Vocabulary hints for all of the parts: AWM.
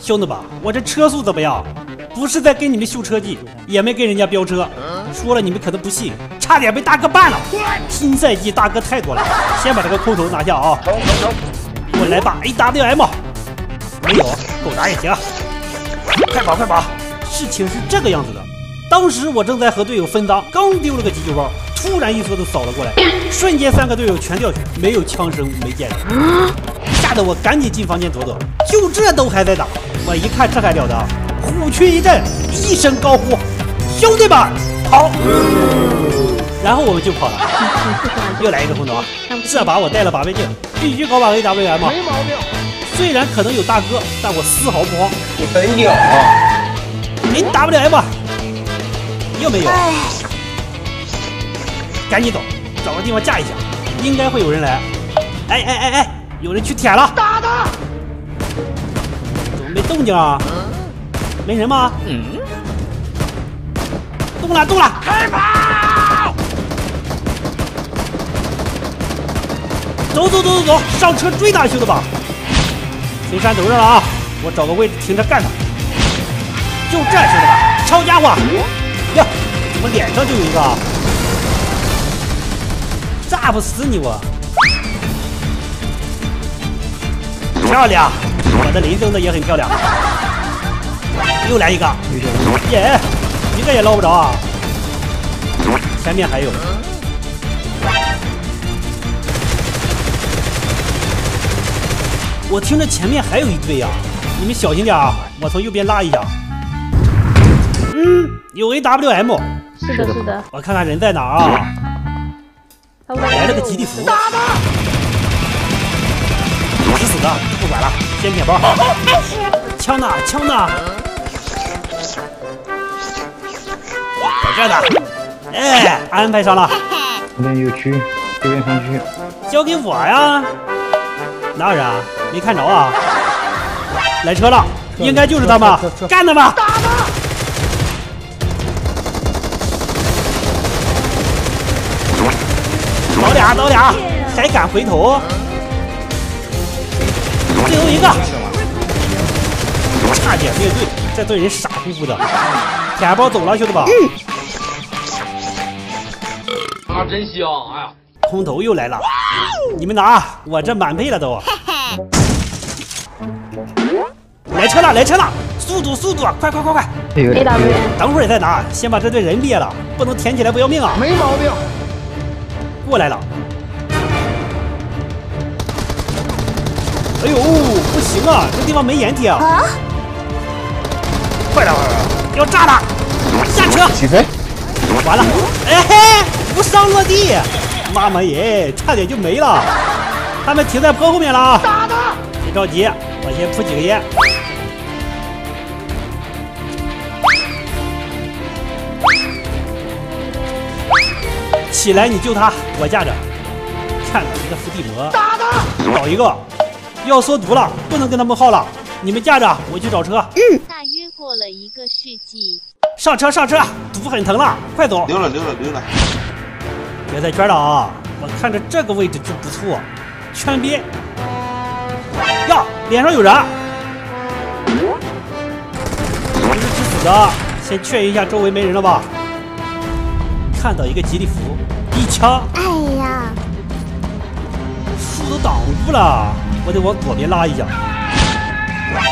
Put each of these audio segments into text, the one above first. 兄弟吧，我这车速怎么样？不是在给你们修车技，也没跟人家飙车。说了你们可能不信，差点被大哥办了。新赛季大哥太多了，先把这个空头拿下啊！我来把 AWM， 没有狗打也行。快跑快跑！事情是这个样子的，当时我正在和队友分赃，刚丢了个急救包。 突然一车子扫了过来，瞬间三个队友全掉血，没有枪声，没见人，吓得我赶紧进房间躲躲。就这都还在打，我一看这还了得，虎躯一震，一声高呼：“兄弟们，跑！”然后我们就跑了。又来一个空投，这把我带了把倍镜，必须搞把 AWM 嘛。没毛病。虽然可能有大哥，但我丝毫不慌。你很屌啊 ！AWM 又没有。 赶紧走，找个地方架一下，应该会有人来。哎，有人去舔了！打他！怎么没动静啊？没人吗？动了！开跑！走，上车追他，兄弟们！随山头上了啊！我找个位置停着干他。就这，兄弟们，抄家伙！呀，怎么脸上就有一个啊？ 炸不死你我！漂亮，我的林扔的也很漂亮。又来一个，耶，一个也捞不着啊！前面还有，我听着前面还有一队呀，你们小心点啊！我从右边拉一下。有 AWM。是的。我看看人在哪儿啊？ 来了个极地服，打他！死的，不管了，先舔包。枪呢？在这呢。哎，安排上了。这边有区，这边上去。交给我呀。哪有人？没看着啊。来车了，应该就是他们，干他们！打他！ 倒俩，还敢回头？最后一个，差点没对，这队人傻乎乎的。舔包走了，兄弟们。啊，真香！哎呀，空投又来了，你们拿，我这满配了都。来车了，速度，快！等会儿再拿，先把这队人灭了，不能舔起来不要命啊！没毛病。 过来了！哎呦，不行啊，这地方没掩体啊！啊快点，要炸了！下车！起飞！完了！哎嘿，无伤落地！妈妈耶，差点就没了！他们停在坡后面了啊！打他！别着急，我先扑几个烟。起来，你救他，我架着。看看这个伏地魔，打他！找一个，要缩毒了，不能跟他们耗了。你们架着，我去找车。大约过了一个世纪。上车，毒很疼了，快走！溜了。别在圈了啊！我看着这个位置就不错，圈边。呀，脸上有人。不是吃死的，先确认一下周围没人了吧。 看到一个吉利服，一枪！哎呀，树都挡住了，我得往左边拉一下。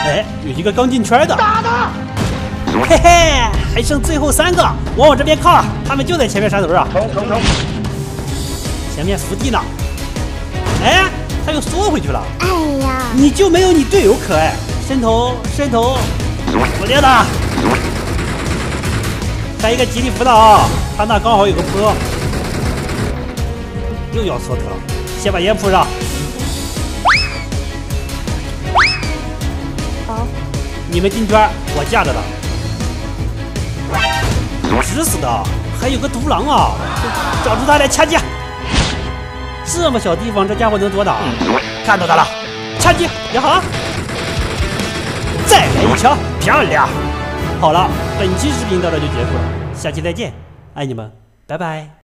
哎，有一个刚进圈的，打他！嘿嘿，还剩最后3个，往我这边靠，他们就在前面山头上。成。前面伏地呢，哎，他又缩回去了。哎呀，你就没有你队友可爱，伸头，我练了。 在一个极力辅导啊，他那刚好有个坡，又要缩头，先把烟铺上。好，你们进圈，我架着他。直死的，还有个独狼啊！找出他来掐击。这么小地方，这家伙能多打？看到他了，掐击，然后再来一枪，漂亮！好了。 本期视频到这就结束了，下期再见，爱你们，拜拜。